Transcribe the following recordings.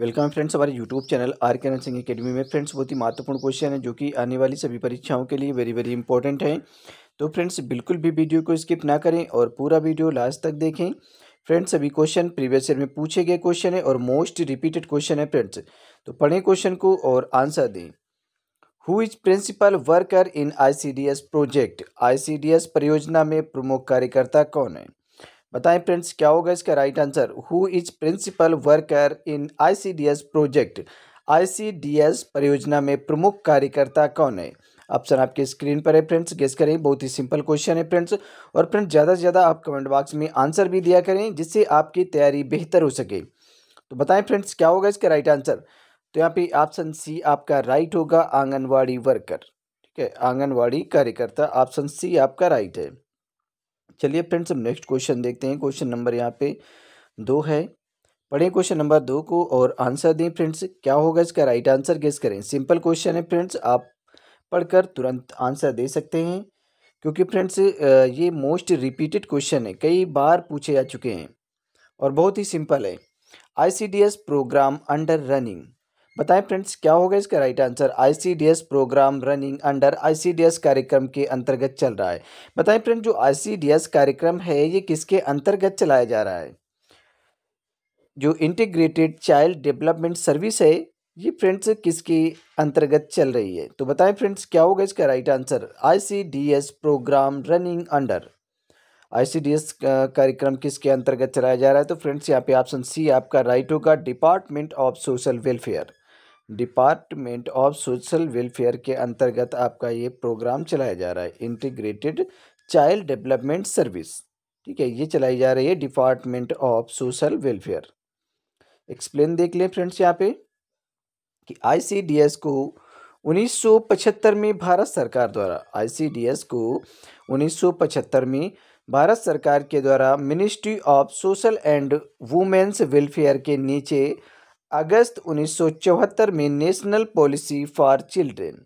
Welcome friends हमारे YouTube channel R K N Singh academy में। Friends बहुत ही महत्वपूर्ण क्वेश्चन है जो कि आने वाली सभी परीक्षाओं के लिए वेरी वेरी इंपॉर्टेंट है। तो फ्रेंड्स बिल्कुल भी वीडियो को स्किप ना करें और पूरा वीडियो लास्ट तक देखें। फ्रेंड्स सभी क्वेश्चन प्रीवियस ईयर में पूछे गए क्वेश्चन है और मोस्ट रिपीटेड क्वेश्चन है फ्रेंड्स। तो पढ़ें क्वेश्चन को और आंसर दें। Who is principal worker in ICDS project? ICDS परियोजना में प्रमुख कार्यकर्ता कौन है? बताएं फ्रेंड्स क्या होगा इसका right answer. Who is principal worker in ICDS project? ICDS परियोजना में प्रमुख कार्यकर्ता कौन है? ऑप्शन आपके स्क्रीन पर है फ्रेंड्स, गेस करें। बहुत ही सिंपल क्वेश्चन है फ्रेंड्स। और फ्रेंड्स ज़्यादा से ज़्यादा आप कमेंट बॉक्स में आंसर भी दिया करें जिससे आपकी तैयारी बेहतर हो सके। तो बताएं फ्रेंड्स क्या होगा इसका राइट आंसर। तो यहाँ पे ऑप्शन सी आपका राइट होगा, आंगनवाड़ी वर्कर। ठीक है, आंगनवाड़ी कार्यकर्ता, ऑप्शन सी आपका राइट है। चलिए फ्रेंड्स हम नेक्स्ट क्वेश्चन देखते हैं। क्वेश्चन नंबर यहाँ पे 2 है, पढ़ें क्वेश्चन नंबर 2 को और आंसर दें। फ्रेंड्स क्या होगा इसका राइट आंसर, गेस करें। सिंपल क्वेश्चन है फ्रेंड्स, आप पढ़कर तुरंत आंसर दे सकते हैं क्योंकि फ्रेंड्स ये मोस्ट रिपीटेड क्वेश्चन है, कई बार पूछे जा चुके हैं और बहुत ही सिंपल है। ICDS प्रोग्राम अंडर रनिंग, बताएं फ्रेंड्स क्या होगा इसका right answer. ICDS program running under ICDS कार्यक्रम के अंतर्गत चल रहा है। बताएं फ्रेंड्स जो ICDS कार्यक्रम है ये किसके अंतर्गत चलाया जा रहा है? जो इंटीग्रेटेड चाइल्ड डेवलपमेंट सर्विस है ये फ्रेंड्स किसके अंतर्गत चल रही है? तो बताएं फ्रेंड्स क्या होगा इसका right answer. ICDS program running under, ICDS कार्यक्रम किसके अंतर्गत चलाया जा रहा है? तो फ्रेंड्स यहाँ पे ऑप्शन सी आपका राइट होगा, department of social welfare. Department of social welfare के अंतर्गत आपका ये प्रोग्राम चलाया जा रहा है, इंटीग्रेटेड चाइल्ड डेवलपमेंट सर्विस। ठीक है, ये चलाई जा रही है department of social welfare. Explain देख लें फ्रेंड्स यहाँ पे कि ICDS को 1975 में भारत सरकार द्वारा, ICDS को 1975 में भारत सरकार के द्वारा ministry of social and women's welfare के नीचे अगस्त 1974 में नेशनल पॉलिसी फॉर चिल्ड्रेन,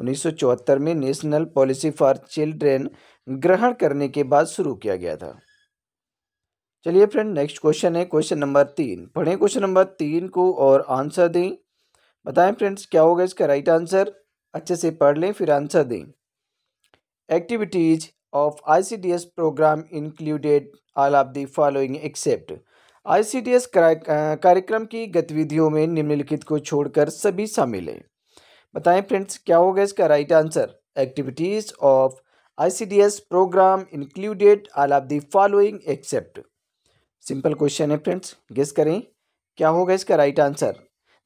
1974 में नेशनल पॉलिसी फॉर चिल्ड्रेन ग्रहण करने के बाद शुरू किया गया था। चलिए फ्रेंड नेक्स्ट क्वेश्चन है क्वेश्चन नंबर 3, पढ़ें क्वेश्चन नंबर 3 को और आंसर दें। बताएं फ्रेंड्स क्या होगा इसका राइट आंसर, अच्छे से पढ़ लें फिर आंसर दें। Activities of ICDS programme included all of the following except. ICDS कार्यक्रम की गतिविधियों में निम्नलिखित को छोड़कर सभी शामिल हैं। बताएं फ्रेंड्स क्या होगा इसका right answer. Activities of ICDS programme included all of the following except. Simple question है फ्रेंड्स, गेस करें क्या होगा इसका राइट आंसर।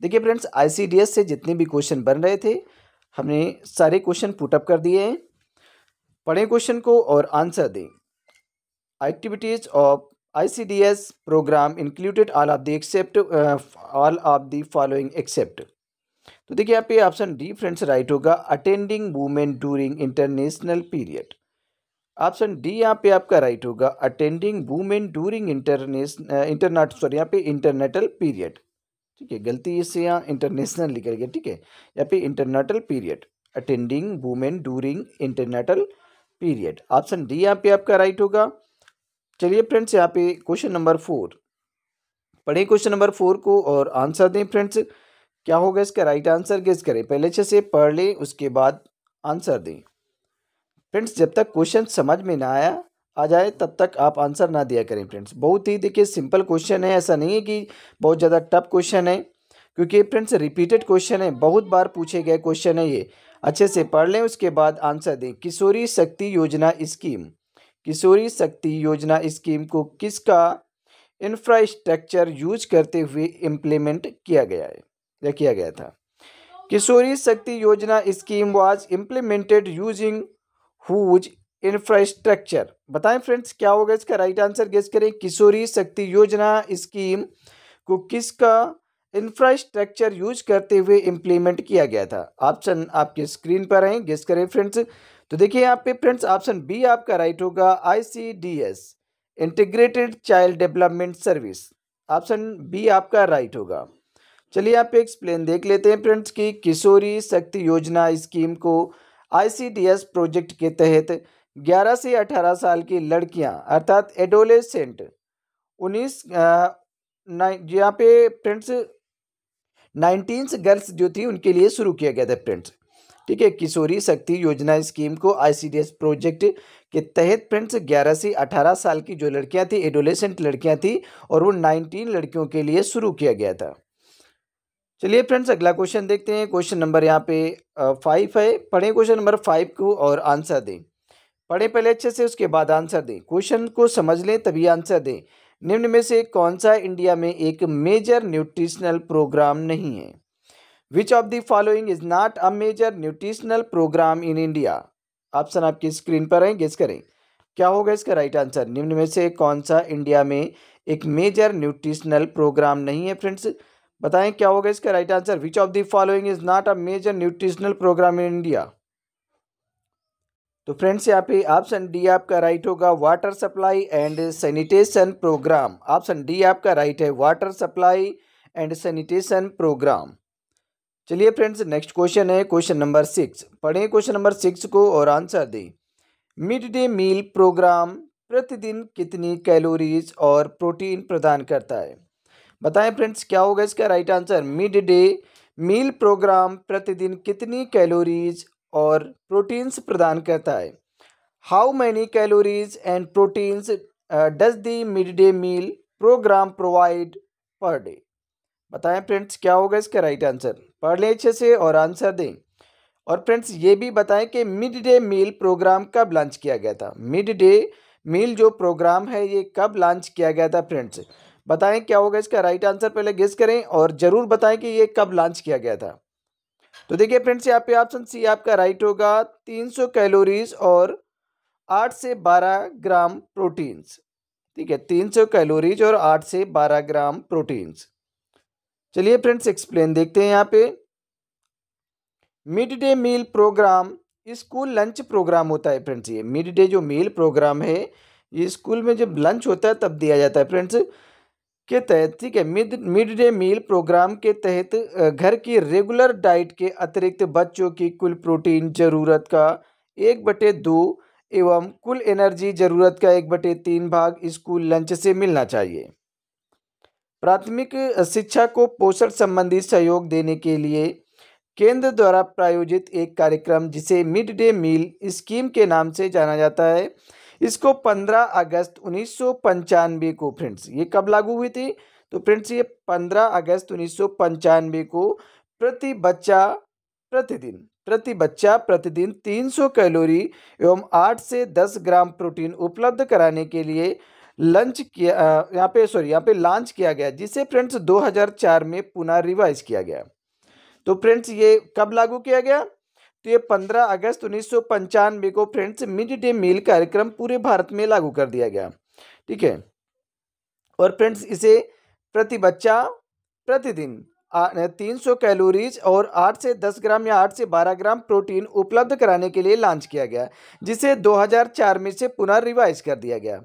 देखिए फ्रेंड्स ICDS से जितने भी क्वेश्चन बन रहे थे हमने सारे क्वेश्चन पुटअप कर दिए हैं। पढ़ें क्वेश्चन को और आंसर दें। Activities of ICDS programme included all of the following except. तो देखिए यहाँ पे ऑप्शन डी फ्रेंड्स राइट होगा, attending women during international period. Option D यहाँ पे आपका राइट होगा, attending women during international period. ठीक है, गलती इससे यहाँ इंटरनेशनल निकल गया। ठीक है, यहाँ पे international period, attending women during international period, option D यहाँ पे आपका राइट होगा। चलिए फ्रेंड्स यहाँ पे क्वेश्चन नंबर 4, पढ़ें क्वेश्चन नंबर 4 को और आंसर दें। फ्रेंड्स क्या होगा इसका राइट आंसर, गेस करें। पहले अच्छे से पढ़ लें उसके बाद आंसर दें। फ्रेंड्स जब तक क्वेश्चन समझ में ना आया आ जाए तब तक आप आंसर ना दिया करें फ्रेंड्स। बहुत ही देखिए सिंपल क्वेश्चन है, ऐसा नहीं है कि बहुत ज़्यादा टफ क्वेश्चन है क्योंकि फ्रेंड्स रिपीटेड क्वेश्चन है, बहुत बार पूछे गए क्वेश्चन है ये। अच्छे से पढ़ लें उसके बाद आंसर दें। किशोरी शक्ति योजना स्कीम, किशोरी शक्ति योजना स्कीम को किसका इंफ्रास्ट्रक्चर यूज करते हुए इम्प्लीमेंट किया गया है या किया गया था? Kishori Shakti Yojana scheme was implemented using whose infrastructure. बताएं फ्रेंड्स क्या होगा इसका राइट आंसर, गेस करें। किशोरी शक्ति योजना स्कीम को किसका इंफ्रास्ट्रक्चर यूज करते हुए इम्प्लीमेंट किया गया था? ऑप्शन आपके स्क्रीन पर हैं, गेस करें फ्रेंड्स। तो देखिए यहाँ पे फ्रेंड्स ऑप्शन बी आपका राइट होगा, ICDS integrated child development service, option B आपका राइट होगा। चलिए यहाँ पे एक्सप्लेन देख लेते हैं फ्रेंड्स की किशोरी शक्ति योजना स्कीम को ICDS प्रोजेक्ट के तहत 11 से 18 साल की लड़कियाँ अर्थात एडोलेसेंट 19 यहाँ पे फ्रेंड्स 19 गर्ल्स जो थी उनके लिए शुरू किया गया था फ्रेंड्स। ठीक है, किशोरी शक्ति योजना स्कीम को आईसीडीएस प्रोजेक्ट के तहत फ्रेंड्स 11 से 18 साल की जो लड़कियां थी, एडोलेसेंट लड़कियां थी, और वो 19 लड़कियों के लिए शुरू किया गया था। चलिए फ्रेंड्स अगला क्वेश्चन देखते हैं। क्वेश्चन नंबर यहाँ पे 5 है। पढ़ें क्वेश्चन नंबर 5 को और आंसर दें। पढ़ें पहले अच्छे से, उसके बाद आंसर दें। क्वेश्चन को समझ लें तभी आंसर दें। निम्न में से कौन सा इंडिया में एक मेजर न्यूट्रिशनल प्रोग्राम नहीं है? Which of the following is not a major nutritional programme in India? Option आपकी स्क्रीन पर हैं, गेस करें क्या होगा इसका राइट आंसर। निम्न में से कौन सा इंडिया में एक मेजर न्यूट्रिशनल प्रोग्राम नहीं है? फ्रेंड्स बताएं क्या होगा इसका right answer. Which of the following is not a major nutritional programme in India. तो फ्रेंड्स यहाँ पे ऑप्शन डी आपका राइट होगा, water supply and sanitation programme. Option D आपका राइट है, water supply and sanitation programme. चलिए friends next question है question number 6। पढ़ें क्वेश्चन नंबर 6 को और आंसर दें। मिड डे मील प्रोग्राम प्रतिदिन कितनी कैलोरीज और प्रोटीन प्रदान करता है? बताएं फ्रेंड्स क्या होगा इसका right answer. Mid day meal programme प्रतिदिन कितनी कैलोरीज और प्रोटीन्स प्रदान करता है? How many calories and proteins does the mid day meal programme provide per day? बताएं फ्रेंड्स क्या होगा इसका राइट आंसर। पढ़ लें अच्छे से और आंसर दें। और फ्रेंड्स ये भी बताएं कि मिड डे मील प्रोग्राम कब लॉन्च किया गया था? मिड डे मील जो प्रोग्राम है ये कब लॉन्च किया गया था फ्रेंड्स? बताएं क्या होगा इसका राइट आंसर। पहले गेस करें और ज़रूर बताएं कि ये कब लॉन्च किया गया था। तो देखिए फ्रेंड्स यहाँ पे ऑप्शन सी आपका राइट होगा, 300 कैलोरीज और 8 से 12 ग्राम प्रोटीन्स। ठीक है, 300 कैलोरीज और 8 से 12 ग्राम प्रोटीन्स। चलिए फ्रेंड्स एक्सप्लेन देखते हैं। यहाँ पे mid day meal programme school lunch programme होता है फ्रेंड्स। ये मिड डे जो मील प्रोग्राम है ये स्कूल में जब लंच होता है तब दिया जाता है फ्रेंड्स के तहत। ठीक है, मिड डे मील प्रोग्राम के तहत घर की रेगुलर डाइट के अतिरिक्त बच्चों की कुल प्रोटीन ज़रूरत का 1/2 एवं कुल एनर्जी ज़रूरत का 1/3 भाग स्कूल लंच से मिलना चाहिए। प्राथमिक शिक्षा को पोषण संबंधी सहयोग देने के लिए केंद्र द्वारा प्रायोजित एक कार्यक्रम जिसे मिड डे मील स्कीम के नाम से जाना जाता है, इसको 15 अगस्त 1995 को फ्रेंड्स, ये कब लागू हुई थी? तो फ्रेंड्स ये 15 अगस्त 1995 को प्रति बच्चा प्रतिदिन 300 कैलोरी एवं 8 से 10 ग्राम प्रोटीन उपलब्ध कराने के लिए लॉन्च किया गया, जिसे फ्रेंड्स 2004 में पुनः रिवाइज किया गया। तो फ्रेंड्स ये कब लागू किया गया? तो ये 15 अगस्त 1995 को फ्रेंड्स मिड डे मील कार्यक्रम पूरे भारत में लागू कर दिया गया। ठीक है, और फ्रेंड्स इसे प्रति बच्चा प्रतिदिन 300 कैलोरीज और 8 से 10 ग्राम या 8 से 12 ग्राम प्रोटीन उपलब्ध कराने के लिए लॉन्च किया गया, जिसे 2004 में से पुनः रिवाइज कर दिया गया।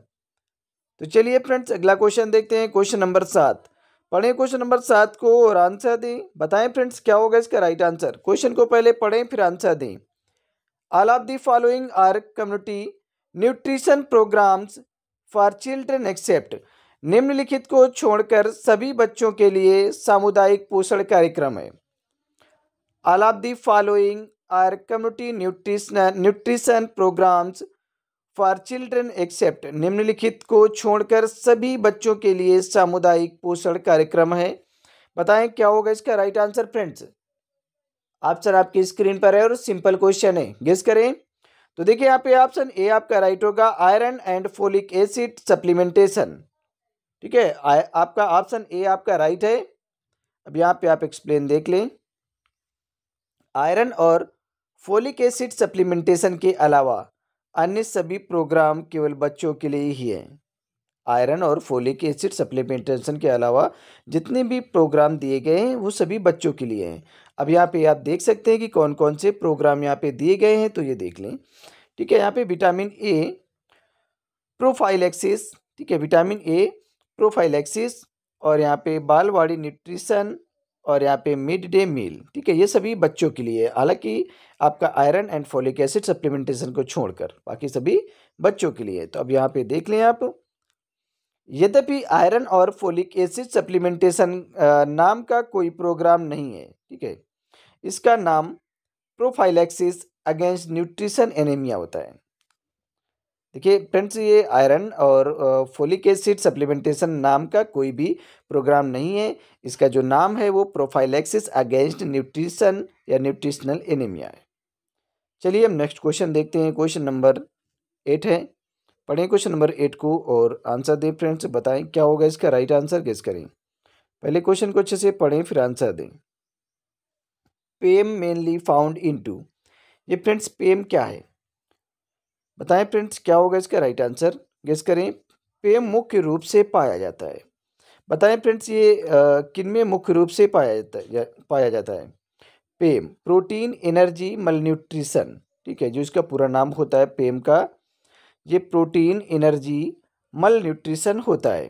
तो चलिए फ्रेंड्स अगला क्वेश्चन देखते हैं क्वेश्चन नंबर 7। पढ़ें क्वेश्चन नंबर 7 को और आंसर दें। बताएं फ्रेंड्स क्या होगा इसका राइट आंसर। क्वेश्चन को पहले पढ़ें फिर आंसर दें। All of the following are community nutrition programmes for children except. निम्नलिखित को छोड़कर सभी बच्चों के लिए सामुदायिक पोषण कार्यक्रम है। All of the following are community nutrition programmes for children except. निम्नलिखित को छोड़कर सभी बच्चों के लिए सामुदायिक पोषण कार्यक्रम है। बताएं क्या होगा इसका राइट आंसर फ्रेंड्स। ऑप्शन आपकी स्क्रीन पर है और सिंपल क्वेश्चन है, गेस करें। तो देखिए यहाँ पे ऑप्शन ए आपका राइट होगा, iron and folic acid supplementation. ठीक है, आपका ऑप्शन ए आपका राइट है। अब यहाँ पे आप एक्सप्लेन देख लें। आयरन और फोलिक एसिड सप्लीमेंटेशन के अलावा अन्य सभी प्रोग्राम केवल बच्चों के लिए ही हैं। आयरन और फोलिक एसिड सप्लीमेंटेशन के अलावा जितने भी प्रोग्राम दिए गए हैं वो सभी बच्चों के लिए हैं। अब यहाँ पे आप देख सकते हैं कि कौन कौन से प्रोग्राम यहाँ पे दिए गए हैं, तो ये देख लें। ठीक है, यहाँ पे विटामिन ए प्रोफाइलैक्सिस, ठीक है, विटामिन ए प्रोफाइलैक्सिस, और यहाँ पे बालवाड़ी न्यूट्रिशन, और यहाँ पे मिड डे मील। ठीक है, ये सभी बच्चों के लिए है, हालांकि आपका iron and folic acid supplementation को छोड़कर बाकी सभी बच्चों के लिए है। तो अब यहाँ पे देख लें आप, यद्यपि आयरन और फोलिक एसिड सप्लीमेंटेशन नाम का कोई प्रोग्राम नहीं है, ठीक है। इसका नाम प्रोफाइलैक्सिस अगेंस्ट न्यूट्रिशन एनीमिया होता है। देखिए फ्रेंड्स, ये आयरन और फोलिक एसिड सप्लीमेंटेशन नाम का कोई भी प्रोग्राम नहीं है। इसका जो नाम है वो प्रोफाइलैक्सिस अगेंस्ट न्यूट्रिशन या न्यूट्रिशनल एनीमिया है। चलिए हम नेक्स्ट क्वेश्चन देखते हैं। क्वेश्चन नंबर 8 है, पढ़ें क्वेश्चन नंबर 8 को और आंसर दें। फ्रेंड्स बताएं क्या होगा इसका राइट आंसर, गेस करें। पहले क्वेश्चन को अच्छे से पढ़ें फिर आंसर दें। पेम मेनली फाउंड इनटू, ये फ्रेंड्स पेम क्या है बताएं फ्रेंड्स, क्या होगा इसका राइट आंसर, गेस करें। पेम मुख्य रूप से पाया जाता है, बताएं फ्रेंड्स ये किन में मुख्य रूप से पाया जाता है। पेम प्रोटीन एनर्जी मलन्यूट्रिशन, ठीक है, जो इसका पूरा नाम होता है पेम का, ये प्रोटीन एनर्जी मलन्यूट्रिशन होता है।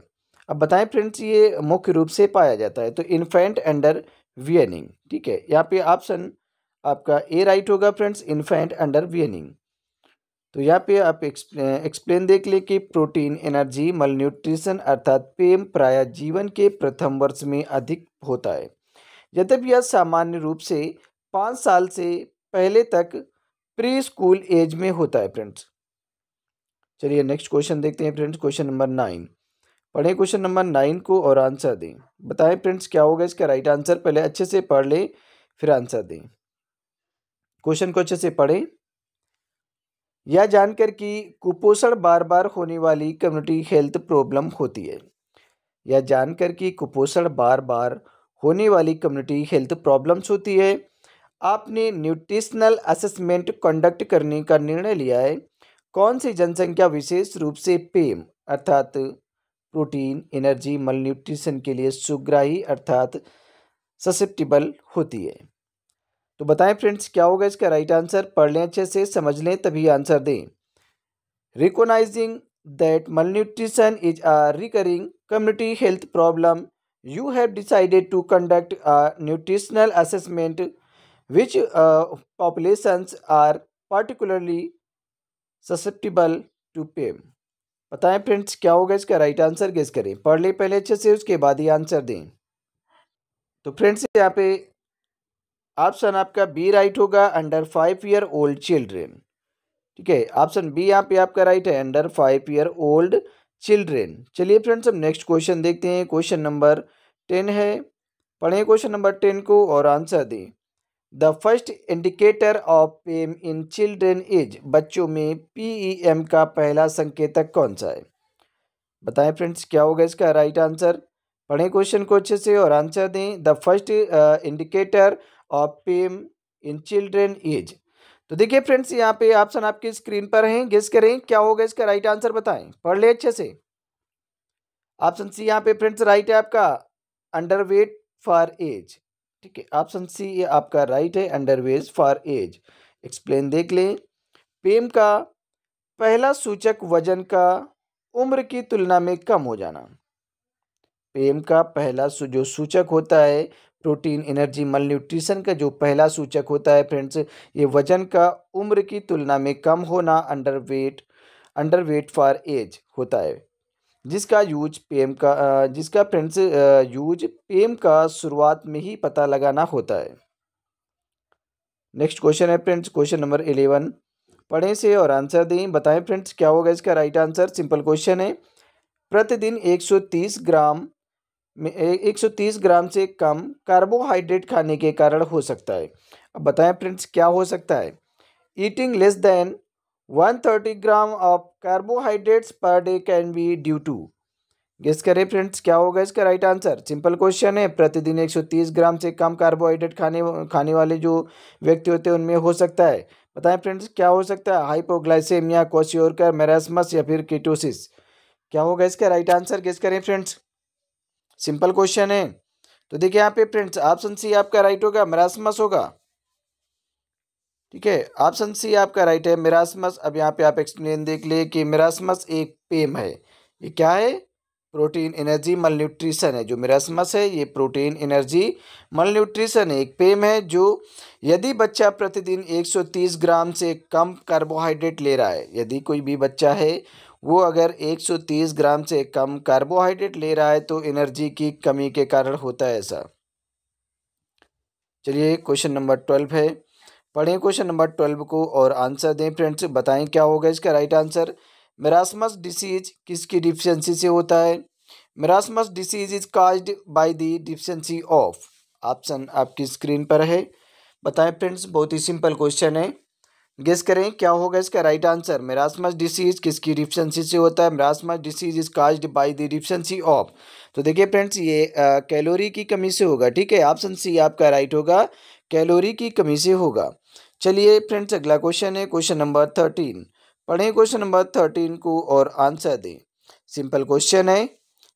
अब बताएं फ्रेंड्स ये मुख्य रूप से पाया जाता है, तो इन्फेंट अंडर वियनिंग, ठीक है, यहाँ पे ऑप्शन आपका ए राइट होगा फ्रेंड्स, इन्फेंट अंडर वियनिंग। तो यहाँ पे आप एक्सप्लेन देख लें कि प्रोटीन एनर्जी मलन्यूट्रिशन अर्थात पेम प्रायः जीवन के प्रथम वर्ष में अधिक होता है। यद्यपि यह सामान्य रूप से 5 साल से पहले तक प्री स्कूल एज में होता है फ्रेंड्स। चलिए नेक्स्ट क्वेश्चन देखते हैं फ्रेंड्स, क्वेश्चन नंबर 9 पढ़ें क्वेश्चन नंबर 9 को और आंसर दें। बताएं फ्रेंड्स क्या होगा इसका राइट आंसर, पहले अच्छे से पढ़ लें फिर आंसर दें। क्वेश्चन को अच्छे से पढ़ें। यह जानकर कि कुपोषण बार बार होने वाली कम्युनिटी हेल्थ प्रॉब्लम होती है, यह जानकर कि कुपोषण बार बार होने वाली कम्युनिटी हेल्थ प्रॉब्लम्स होती है, आपने न्यूट्रिशनल असेसमेंट कंडक्ट करने का निर्णय लिया है। कौन सी जनसंख्या विशेष रूप से पेम अर्थात प्रोटीन एनर्जी मलन्यूट्रिशन के लिए सुग्राही अर्थात ससेप्टिबल होती है। तो बताएं फ्रेंड्स क्या होगा इसका राइट आंसर, पढ़ लें अच्छे से, समझ लें तभी आंसर दें। Recognising that malnutrition is a recurring community health problem, you have decided to conduct a nutritional assessment which populations are particularly susceptible to PEM. बताएं फ्रेंड्स क्या होगा इसका राइट आंसर, गेस करें। पढ़ लें पहले अच्छे से, उसके बाद ही आंसर दें। तो फ्रेंड्स यहाँ पे ऑप्शन आपका बी राइट होगा, अंडर 5 ईयर ओल्ड चिल्ड्रेन, ठीक है, ऑप्शन बी यहाँ पे आपका राइट है, अंडर 5 ईयर ओल्ड चिल्ड्रेन। चलिए फ्रेंड्स हम नेक्स्ट क्वेश्चन देखते हैं, क्वेश्चन नंबर 10 है, पढ़ें क्वेश्चन नंबर 10 को और आंसर दें। The first indicator of PEM in children is, बच्चों में PEM का पहला संकेतक कौन सा है। बताएं फ्रेंड्स क्या होगा इसका राइट आंसर, पढ़ें क्वेश्चन को अच्छे से और आंसर दें। The first indicator of PEM in children is, तो देखिए फ्रेंड्स यहाँ पे ऑप्शन आपकी स्क्रीन पर हैं, गेस करें क्या होगा इसका राइट आंसर, बताएं पढ़ लें अच्छे से। ऑप्शन सी यहाँ पे फ्रेंड्स राइट है आपका, अंडरवेट फॉर एज, ठीक है, ऑप्शन सी ये आपका राइट है, अंडरवेट फॉर एज। एक्सप्लेन देख लें, पेम का पहला सूचक वजन का उम्र की तुलना में कम हो जाना, पेम का पहला जो सूचक होता है प्रोटीन एनर्जी मलन्यूट्रिशन का जो पहला सूचक होता है फ्रेंड्स, ये वजन का उम्र की तुलना में कम होना अंडरवेट फॉर एज होता है, जिसका फ्रेंड्स यूज पेम का शुरुआत में ही पता लगाना होता है। नेक्स्ट क्वेश्चन है फ्रेंड्स, क्वेश्चन नंबर 11 पढ़ें से और आंसर दें। बताएं फ्रेंड्स क्या होगा इसका राइट आंसर, सिंपल क्वेश्चन है। प्रतिदिन 130 ग्राम से कम कार्बोहाइड्रेट खाने के कारण हो सकता है। अब बताएं फ्रेंड्स क्या हो सकता है। Eating less than 130 gram of carbohydrates per day can be due to, guess करें फ्रेंड्स क्या होगा इसका राइट आंसर, सिंपल क्वेश्चन है। प्रतिदिन 130 ग्राम से कम कार्बोहाइड्रेट खाने वाले जो व्यक्ति होते हैं उनमें हो सकता है। बताएं फ्रेंड्स क्या हो सकता है, हाइपोग्लाइसेमिया, क्वेशियोरकर, मेरास्मस या फिर कीटोसिस। क्या होगा इसका राइट आंसर, गेस करें फ्रेंड्स, सिंपल क्वेश्चन है। तो देखिए यहाँ पे फ्रेंड्स ऑप्शन सी आपका राइट होगा, मेरास्मस होगा, ठीक है, ऑप्शन सी आपका राइट है, मेरास्मस। अब यहाँ पे आप एक्सप्लेन देख ले कि मेरास्मस एक पेम है, ये क्या है, प्रोटीन एनर्जी मलन्यूट्रिशन है। जो मेरास्मस है ये प्रोटीन एनर्जी मलन्यूट्रिशन है, एक पेम है, जो यदि बच्चा प्रतिदिन 130 ग्राम से कम कार्बोहाइड्रेट ले रहा है, यदि कोई भी बच्चा है वो अगर 130 ग्राम से कम कार्बोहाइड्रेट ले रहा है तो एनर्जी की कमी के कारण होता है ऐसा। चलिए क्वेश्चन नंबर 12 है, पढ़ें क्वेश्चन नंबर 12 को और आंसर दें फ्रेंड्स। बताएं क्या होगा इसका राइट आंसर। मिरासमस डिसीज किसकी डिफिशेंसी से होता है? Marasmus disease is caused by the deficiency of, option आपकी स्क्रीन पर है। बताएं फ्रेंड्स, बहुत ही सिंपल क्वेश्चन है, गेस करें क्या होगा इसका राइट आंसर। मिरासमस डिसीज किसकी डिफिशेंसी से होता है? Marasmus disease is caused by the deficiency of. तो देखिए फ्रेंड्स ये कैलोरी की कमी से होगा, ठीक है, ऑप्शन सी आपका राइट होगा, कैलोरी की कमी से होगा। चलिए फ्रेंड्स अगला क्वेश्चन है क्वेश्चन नंबर 13, पढ़ें क्वेश्चन नंबर 13 को और आंसर दें। सिंपल क्वेश्चन है,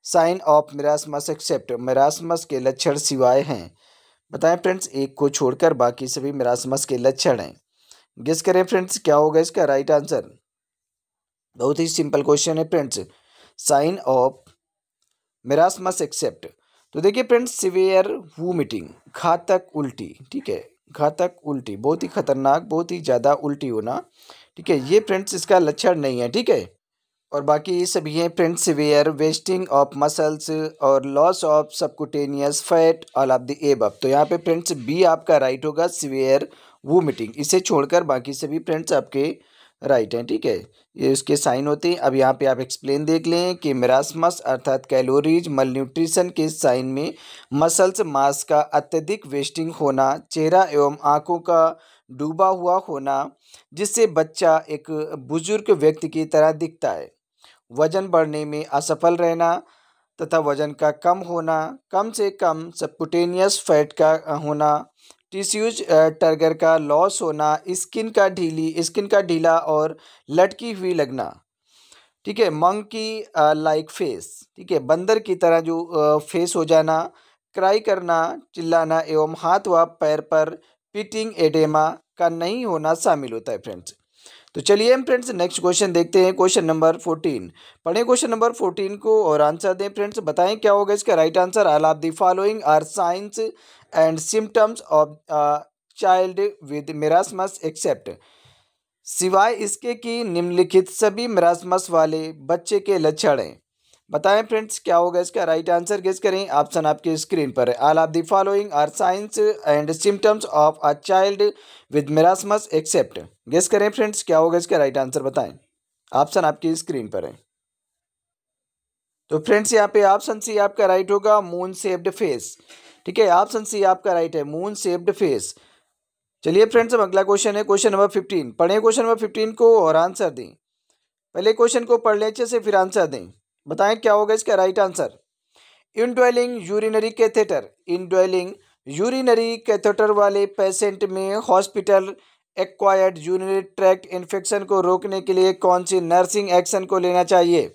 sign of marasmus except, marasmus के लक्षण सिवाय हैं। बताएं फ्रेंड्स, एक को छोड़कर बाकी सभी मिरासमस के लक्षण हैं। गेस करें फ्रेंड्स क्या होगा इसका राइट आंसर। बहुत ही सिंपल क्वेश्चन है friends, sign of marasmus except. तो देखिए फ्रेंड्स सिवियर वोमिटिंग, घातक उल्टी, ठीक है, घातक उल्टी, बहुत ही खतरनाक, बहुत ही ज़्यादा उल्टी होना, ठीक है, ये फ्रेंड्स इसका लक्षण नहीं है, ठीक है। और बाकी सभी हैं friends, severe wasting of muscles और loss of subcutaneous fat, all of the above. तो यहाँ पे फ्रेंड्स बी आपका राइट होगा, सिवियर वोमिटिंग, इसे छोड़कर बाकी सभी फ्रेंड्स आपके राइट हैं, ठीक है, ये उसके साइन होते हैं। अब यहाँ पे आप एक्सप्लेन देख लें कि मिरासमस अर्थात कैलोरीज मल न्यूट्रिशन के साइन में मसल्स मास का अत्यधिक वेस्टिंग होना, चेहरा एवं आँखों का डूबा हुआ होना जिससे बच्चा एक बुजुर्ग व्यक्ति की तरह दिखता है, वजन बढ़ने में असफल रहना तथा वजन का कम होना, कम से कम सबकुटेनियस फैट का होना, टिश्यूज टर्गर का लॉस होना, स्किन का ढीला और लटकी हुई लगना, ठीक है, मंकी लाइक फेस, ठीक है, बंदर की तरह जो फेस हो जाना, क्राई करना, चिल्लाना एवं हाथ व पैर पर पीटिंग एडेमा का नहीं होना शामिल होता है फ्रेंड्स। तो चलिए हम फ्रेंड्स नेक्स्ट क्वेश्चन देखते हैं क्वेश्चन नंबर 14, पढ़ें क्वेश्चन नंबर 14 को और आंसर दें फ्रेंड्स। बताएं क्या होगा इसका right answer. All of the following are signs and symptoms of child with marasmus except, सिवाय इसके कि निम्नलिखित सभी मिरासमस वाले बच्चे के लक्षण हैं। बताएं फ्रेंड्स क्या होगा इसका राइट आंसर। गेस करें, ऑप्शन आपके स्क्रीन पर है। All of the following are signs and symptoms of a child with marasmus except. Guess करें फ्रेंड्स क्या होगा इसका राइट आंसर। बताएं, ऑप्शन आपकी स्क्रीन पर है। तो फ्रेंड्स यहाँ पे ऑप्शन सी आपका राइट होगा, मून शेप्ड फेस, ठीक है, ऑप्शन सी आपका राइट है, मून शेप्ड फेस। चलिए फ्रेंड्स अब अगला क्वेश्चन है क्वेश्चन नंबर 15, पढ़ें क्वेश्चन नंबर 15 को और आंसर दें। पहले क्वेश्चन को पढ़ लें अच्छे से फिर आंसर दें। बताएं क्या होगा इसका right answer. Indwelling urinary catheter, indwelling urinary catheter वाले पेशेंट में hospital acquired urinary tract infection को रोकने के लिए कौन सी नर्सिंग एक्शन को लेना चाहिए?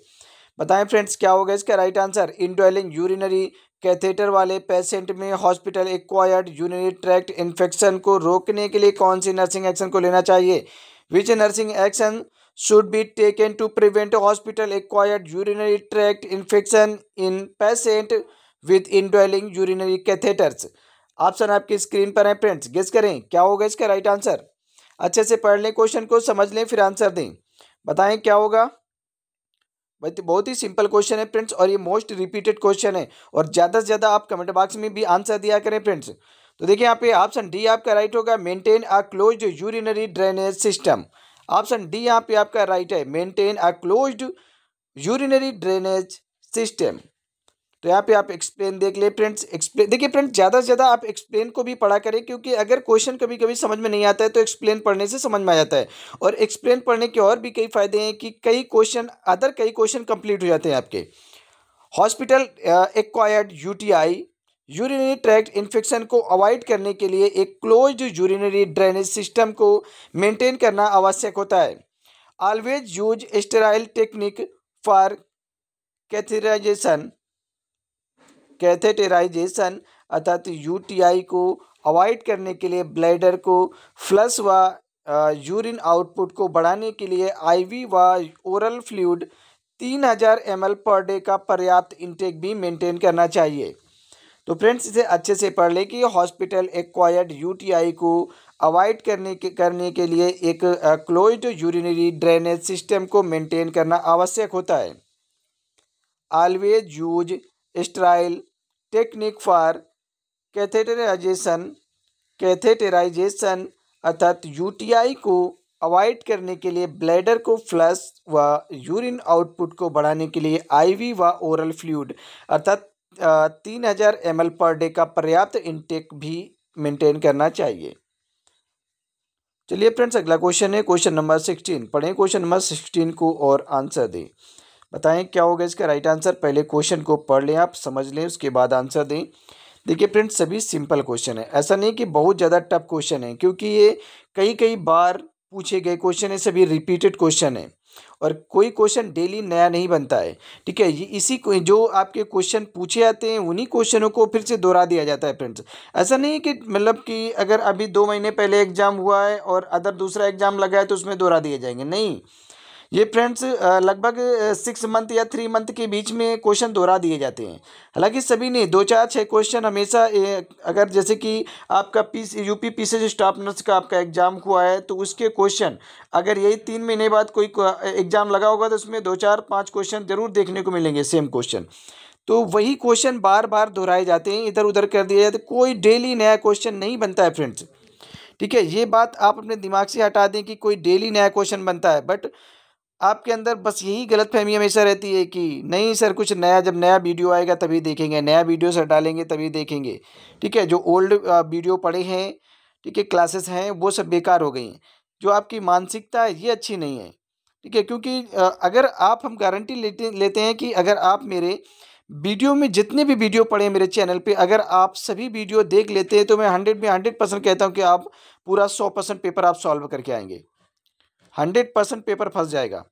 बताएं फ्रेंड्स क्या होगा इसका right answer. Indwelling urinary catheter वाले पेशेंट में hospital acquired urinary tract infection को रोकने के लिए कौन सी नर्सिंग एक्शन को लेना चाहिए? Which nursing action should be taken to prevent hospital acquired urinary tract infection in patient with indwelling urinary catheters। Option आपकी स्क्रीन पर है फ्रेंड्स। गेस करें क्या होगा इसका राइट आंसर। अच्छे से पढ़ लें, क्वेश्चन को समझ लें, फिर आंसर दें। बताएं क्या होगा। बहुत ही सिंपल क्वेश्चन है फ्रेंड्स और ये मोस्ट रिपीटेड क्वेश्चन है और ज़्यादा से ज़्यादा आप कमेंट बॉक्स में भी आंसर दिया करें फ्रेंड्स। तो देखिए यहाँ पे ऑप्शन डी आपका राइट होगा, maintain a closed urinary drainage system. Option D यहाँ पे आपका राइट है, maintain a closed urinary drainage system. तो यहाँ पे आप एक्सप्लेन देख ले फ्रेंड्स। एक्सप्लेन देखिए फ्रेंड्स ज़्यादा से ज़्यादा आप एक्सप्लेन को भी पढ़ा करें क्योंकि अगर क्वेश्चन कभी कभी समझ में नहीं आता है तो एक्सप्लेन पढ़ने से समझ में आ जाता है। और एक्सप्लेन पढ़ने के और भी कई फायदे हैं कि कई क्वेश्चन कंप्लीट हो जाते हैं आपके। Hospital acquired UTI urinary tract infection को अवॉइड करने के लिए एक क्लोज्ड यूरिनरी ड्रेनेज सिस्टम को मेंटेन करना आवश्यक होता है। Always use sterile technique for catheterisation अर्थात यूटीआई को अवॉइड करने के लिए ब्लैडर को फ्लश व यूरिन आउटपुट को बढ़ाने के लिए आईवी व oral fluid 3000 ml per day का पर्याप्त इंटेक भी मेंटेन करना चाहिए। तो फ्रेंड्स इसे अच्छे से पढ़ लें कि हॉस्पिटल एक्वायर्ड यूटीआई को अवॉइड करने के लिए एक क्लोज्ड यूरिनरी ड्रेनेज सिस्टम को मेंटेन करना आवश्यक होता है। Always use sterile technique for catheterisation अर्थात यूटीआई को अवॉइड करने के लिए ब्लैडर को फ्लश व यूरिन आउटपुट को बढ़ाने के लिए आईवी व ओरल फ्लूइड अर्थात 3000 ml पर डे का पर्याप्त इंटेक भी मेंटेन करना चाहिए। चलिए फ्रेंड्स अगला क्वेश्चन है क्वेश्चन नंबर 16। पढ़ें क्वेश्चन नंबर 16 को और आंसर दें। बताएं क्या होगा इसका राइट आंसर। पहले क्वेश्चन को पढ़ लें, आप समझ लें, उसके बाद आंसर दें। देखिए फ्रेंड्स सभी सिंपल क्वेश्चन है, ऐसा नहीं कि बहुत ज़्यादा टफ क्वेश्चन है क्योंकि ये कई बार पूछे गए क्वेश्चन है, सभी रिपीटेड क्वेश्चन है और कोई क्वेश्चन डेली नया नहीं बनता है। ठीक है, ये इसी जो आपके क्वेश्चन पूछे आते हैं उन्हीं क्वेश्चनों को फिर से दोहरा दिया जाता है। फ्रेंड्स ऐसा नहीं है कि मतलब कि अगर अभी 2 महीने पहले एग्ज़ाम हुआ है और अदर दूसरा एग्ज़ाम लगा है तो उसमें दोहरा दिए जाएंगे, नहीं। ये फ्रेंड्स लगभग 6 मंथ या 3 मंथ के बीच में क्वेश्चन दोहरा दिए जाते हैं। हालांकि सभी नहीं, 2-4-6 क्वेश्चन हमेशा अगर जैसे कि आपका यूपी पीसीएस स्टाफ नर्स का आपका एग्ज़ाम हुआ है तो उसके क्वेश्चन अगर यही 3 महीने बाद कोई एग्ज़ाम लगा होगा तो उसमें 2-4-5 क्वेश्चन ज़रूर देखने को मिलेंगे सेम क्वेश्चन। तो वही क्वेश्चन बार बार दोहराए जाते हैं, इधर उधर कर दिए जाते, कोई डेली नया क्वेश्चन नहीं बनता है फ्रेंड्स। ठीक है, ये बात आप अपने दिमाग से हटा दें कि कोई डेली नया क्वेश्चन बनता है, बट आपके अंदर बस यही गलतफहमी हमेशा रहती है कि नहीं सर कुछ नया, जब नया वीडियो आएगा तभी देखेंगे, नया वीडियो सर डालेंगे तभी देखेंगे। ठीक है, जो ओल्ड वीडियो पड़े हैं, ठीक है, क्लासेस हैं, वो सब बेकार हो गई हैं। जो आपकी मानसिकता है ये अच्छी नहीं है। ठीक है, क्योंकि अगर आप हम गारंटी लेते हैं कि अगर आप मेरे वीडियो में जितने भी वीडियो पड़े हैं मेरे चैनल पे, अगर आप सभी वीडियो देख लेते हैं तो मैं 100% कहता हूँ कि आप पूरा 100% पेपर आप सॉल्व करके आएंगे, 100% पेपर फंस जाएगा।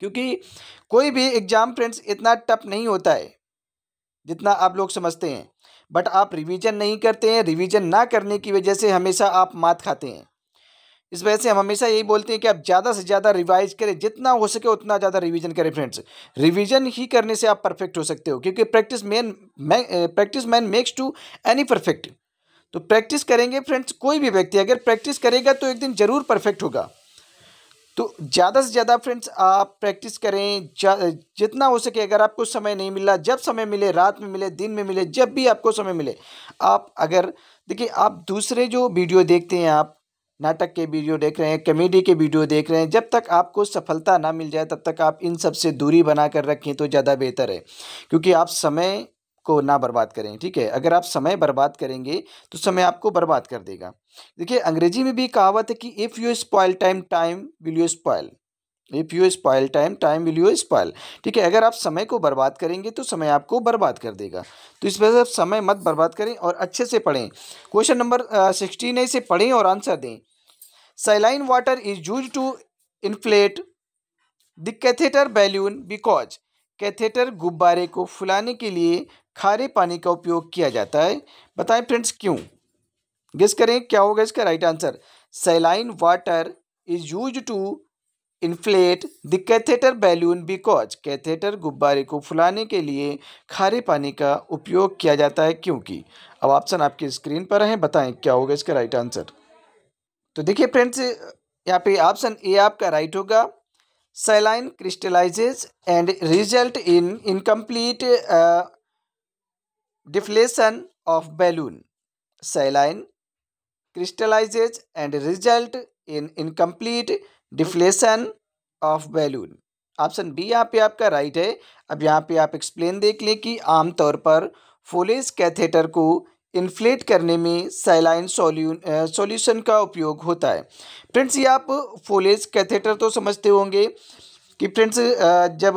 क्योंकि कोई भी एग्ज़ाम फ्रेंड्स इतना टफ नहीं होता है जितना आप लोग समझते हैं, बट आप रिवीजन नहीं करते हैं। रिवीजन ना करने की वजह से हमेशा आप मात खाते हैं। इस वजह से हम हमेशा यही बोलते हैं कि आप ज़्यादा से ज़्यादा रिवाइज करें, जितना हो सके उतना ज़्यादा रिवीजन करें। फ्रेंड्स रिवीजन ही करने से आप परफेक्ट हो सकते हो क्योंकि practice man makes to any perfect. तो प्रैक्टिस करेंगे फ्रेंड्स, कोई भी व्यक्ति अगर प्रैक्टिस करेगा तो एक दिन ज़रूर परफेक्ट होगा। तो ज़्यादा से ज़्यादा फ्रेंड्स आप प्रैक्टिस करें जितना हो सके। अगर आपको समय नहीं मिला, जब समय मिले, रात में मिले, दिन में मिले, जब भी आपको समय मिले, आप अगर देखिए आप दूसरे जो वीडियो देखते हैं, आप नाटक के वीडियो देख रहे हैं, कॉमेडी के वीडियो देख रहे हैं, जब तक आपको सफलता ना मिल जाए तब तक आप इन सब से दूरी बना कर रखें तो ज़्यादा बेहतर है क्योंकि आप समय को ना बर्बाद करें। ठीक है, अगर आप समय बर्बाद करेंगे तो समय आपको बर्बाद कर देगा। देखिए अंग्रेजी में भी कहावत है कि if you spoil time, time will you spoil, if you spoil time, time will you spoil. ठीक है, अगर आप समय को बर्बाद करेंगे तो समय आपको बर्बाद कर देगा। तो इस वजह से आप समय मत बर्बाद करें और अच्छे से पढ़ें। क्वेश्चन नंबर 16 है, इसे पढ़ें और आंसर दें। Saline water is use to inflate the catheter balloon because catheter गुब्बारे को फुलाने के लिए खारे पानी का उपयोग किया जाता है। बताएं फ्रेंड्स क्यों। गेस करें क्या होगा इसका right answer. Saline water is use to inflate the catheter balloon because catheter गुब्बारे को फुलाने के लिए खारे पानी का उपयोग किया जाता है क्योंकि। अब ऑप्शन आपकी स्क्रीन पर हैं, बताएं क्या होगा इसका राइट आंसर। तो देखिए फ्रेंड्स यहाँ पे ऑप्शन ए आपका राइट होगा। Saline crystallises and result in incomplete deflation of balloon. Saline crystallises and result in incomplete deflation of balloon. Option B यहाँ पे आपका राइट है। अब यहाँ पे आप एक्सप्लेन देख लें कि आमतौर पर फोलेज कैथेटर को इन्फ्लेट करने में सैलाइन सॉल्यूशन का उपयोग होता है। फ्रेंड्स ये आप फोलेज कैथेटर तो समझते होंगे कि फ्रेंड्स जब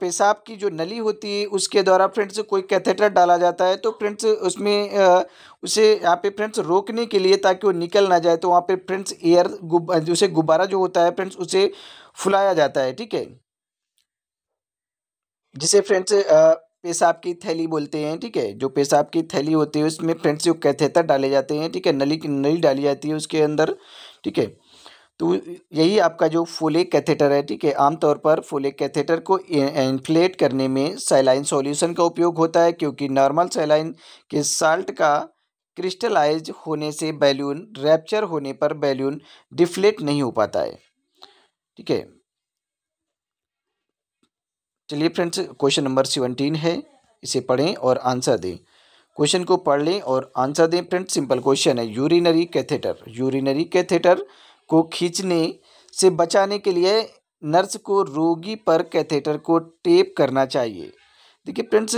पेशाब की जो नली होती है उसके द्वारा फ्रेंड्स कोई कैथेटर डाला जाता है तो फ्रेंड्स उसमें उसे यहाँ पे फ्रेंड्स रोकने के लिए ताकि वो निकल ना जाए तो वहाँ पे फ्रेंड्स उसे गुब्बारा जो होता है फ्रेंड्स उसे फुलाया जाता है। ठीक है, जिसे फ्रेंड्स पेशाब की थैली बोलते हैं। ठीक है, जो पेशाब की थैली होती है उसमें फ्रेंड्स जो कैथेटर डाले जाते हैं। ठीक है, नली डाली जाती है उसके अंदर। ठीक है, तो यही आपका जो फोले कैथेटर है, ठीक है। आमतौर पर फोले कैथेटर को इन्फ्लेट करने में सैलाइन सॉल्यूशन का उपयोग होता है, क्योंकि नॉर्मल सैलाइन के साल्ट का क्रिस्टलाइज होने से बैलून रैप्चर होने पर बैलून डिफ्लेट नहीं हो पाता है, ठीक है। चलिए फ्रेंड्स, क्वेश्चन नंबर 17 है, इसे पढ़ें और आंसर दें। क्वेश्चन को पढ़ लें और आंसर दें फ्रेंड्स। सिंपल क्वेश्चन है। यूरिनरी कैथेटर को खींचने से बचाने के लिए नर्स को रोगी पर कैथेटर को टेप करना चाहिए। देखिए फ्रेंड्स,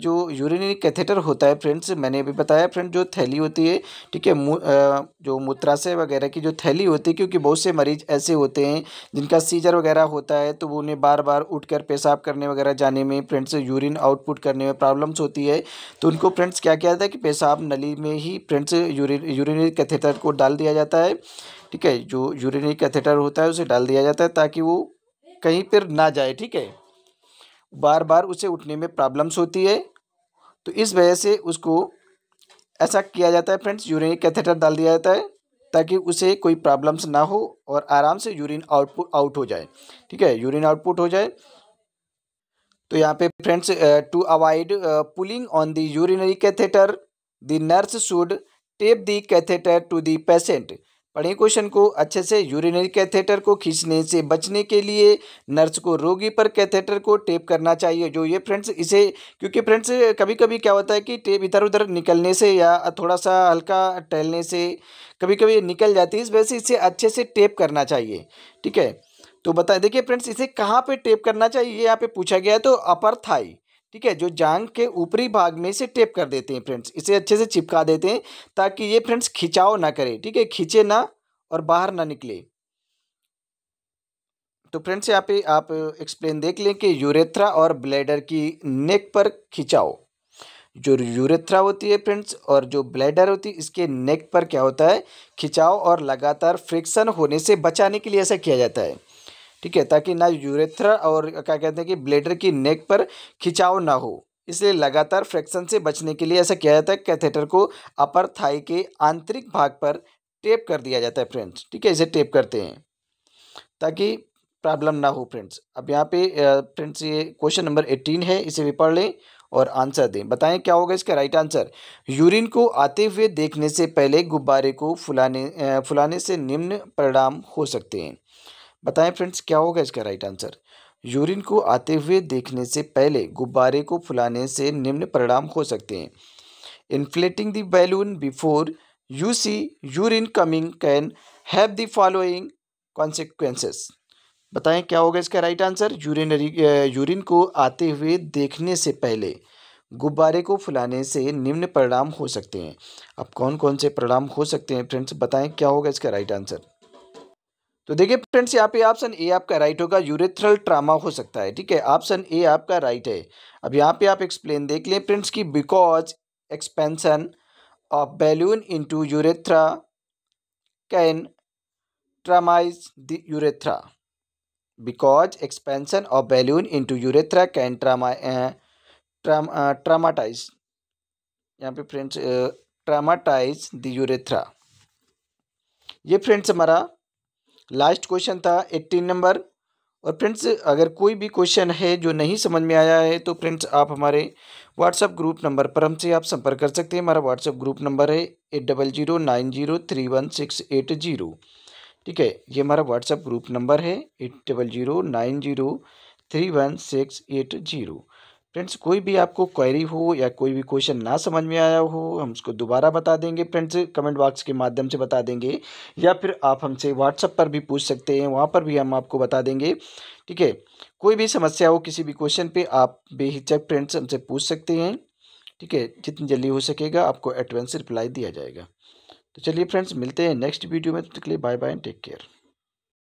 जो यूरिनरी कैथेटर होता है फ्रेंड्स, मैंने अभी बताया फ्रेंड, जो थैली होती है, ठीक है, जो मूत्राशय वगैरह की जो थैली होती है, क्योंकि बहुत से मरीज ऐसे होते हैं जिनका सीजर वगैरह होता है, तो वो उन्हें बार बार उठकर पेशाब करने वगैरह जाने में फ्रेंड्स यूरिन आउटपुट करने में प्रॉब्लम्स होती है। तो उनको फ्रेंड्स क्या किया जाता है कि पेशाब नली में ही फ्रेंड्स यूरिनरी कैथेटर को डाल दिया जाता है, ठीक है। जो यूरिनरी कैथेटर होता है उसे डाल दिया जाता है ताकि वो कहीं पर ना जाए, ठीक है। बार बार उसे उठने में प्रॉब्लम्स होती है, तो इस वजह से उसको ऐसा किया जाता है फ्रेंड्स, यूरिन कैथेटर डाल दिया जाता है ताकि उसे कोई प्रॉब्लम्स ना हो और आराम से यूरिन आउटपुट आउट हो जाए, ठीक है, यूरिन आउटपुट हो जाए। तो यहाँ पे friends, to avoid pulling on the urinary catheter the nurse should tape the catheter to the patient. पढ़े क्वेश्चन को अच्छे से। यूरिनरी कैथेटर को खींचने से बचने के लिए नर्स को रोगी पर कैथेटर को टेप करना चाहिए। जो ये फ्रेंड्स इसे, क्योंकि फ्रेंड्स कभी कभी क्या होता है कि टेप इधर उधर निकलने से या थोड़ा सा हल्का टहलने से कभी कभी निकल जाती है, इस वजह से इसे अच्छे से टेप करना चाहिए, ठीक है। तो बता, देखिए फ्रेंड्स, इसे कहाँ पर टेप करना चाहिए, यहाँ पे पूछा गया है, तो अपर थाई, ठीक है, जो जांघ के ऊपरी भाग में इसे टेप कर देते हैं फ्रेंड्स, इसे अच्छे से चिपका देते हैं ताकि ये फ्रेंड्स खिंचाव ना करे, ठीक है, खींचे ना और बाहर ना निकले। तो फ्रेंड्स यहाँ पे आप एक्सप्लेन देख लें कि यूरेथ्रा और ब्लैडर की नेक पर खिंचाव, जो यूरेथ्रा होती है फ्रेंड्स और जो ब्लैडर होती है इसके नेक पर क्या होता है खिंचाव, और लगातार फ्रिक्शन होने से बचाने के लिए ऐसा किया जाता है, ठीक है, ताकि ना यूरेथ्रा और क्या कहते हैं कि ब्लैडर की नेक पर खिंचाव ना हो, इसलिए लगातार फ्रिक्शन से बचने के लिए ऐसा किया जाता है, कैथेटर को अपर थाई के आंतरिक भाग पर टेप कर दिया जाता है फ्रेंड्स, ठीक है, इसे टेप करते हैं ताकि प्रॉब्लम ना हो फ्रेंड्स। अब यहाँ पे फ्रेंड्स ये क्वेश्चन नंबर 18 है, इसे भी पढ़ लें और आंसर दें। बताएं क्या होगा इसका राइट आंसर। यूरिन को आते हुए देखने से पहले गुब्बारे को फुलाने से निम्न परिणाम हो सकते हैं। बताएं फ्रेंड्स क्या होगा इसका राइट आंसर। यूरिन को आते हुए देखने से पहले गुब्बारे को फुलाने से निम्न परिणाम हो सकते हैं। Inflating the balloon before you see urine coming can have the following consequences. बताएं क्या होगा इसका राइट आंसर। यूरिन को आते हुए देखने से पहले गुब्बारे को फुलाने से निम्न परिणाम हो सकते हैं। अब कौन कौन से परिणाम हो सकते हैं फ्रेंड्स, बताएं क्या होगा इसका राइट आंसर। तो देखिए फ्रेंड्स यहाँ पे ऑप्शन ए आपका राइट होगा, यूरेथ्रल ट्रामा हो सकता है, ठीक है, ऑप्शन ए आपका राइट है। अब यहाँ पे आप एक्सप्लेन देख लें फ्रेंड्स कि because expansion of balloon into urethra can traumatise the urethra. Because expansion of balloon into urethra can traumatise, यहाँ पे फ्रेंड्स ट्रामाटाइज द यूरेथ्रा। ये फ्रेंड्स हमारा लास्ट क्वेश्चन था 18 नंबर। और फ्रेंड्स अगर कोई भी क्वेश्चन है जो नहीं समझ में आया है तो फ्रेंड्स आप हमारे व्हाट्सअप ग्रुप नंबर पर हमसे आप संपर्क कर सकते हैं। हमारा व्हाट्सअप ग्रुप नंबर है 8009031680, ठीक है, ये हमारा व्हाट्सअप ग्रुप नंबर है 8009031680। फ्रेंड्स कोई भी आपको क्वेरी हो या कोई भी क्वेश्चन ना समझ में आया हो, हम उसको दोबारा बता देंगे फ्रेंड्स, कमेंट बॉक्स के माध्यम से बता देंगे, या फिर आप हमसे व्हाट्सएप पर भी पूछ सकते हैं, वहाँ पर भी हम आपको बता देंगे, ठीक है। कोई भी समस्या हो किसी भी क्वेश्चन पे आप बेहिचक फ्रेंड्स हमसे पूछ सकते हैं, ठीक है, जितनी जल्दी हो सकेगा आपको एडवांस रिप्लाई दिया जाएगा। तो चलिए फ्रेंड्स मिलते हैं नेक्स्ट वीडियो में, तब तक के लिए बाय बाय, टेक केयर।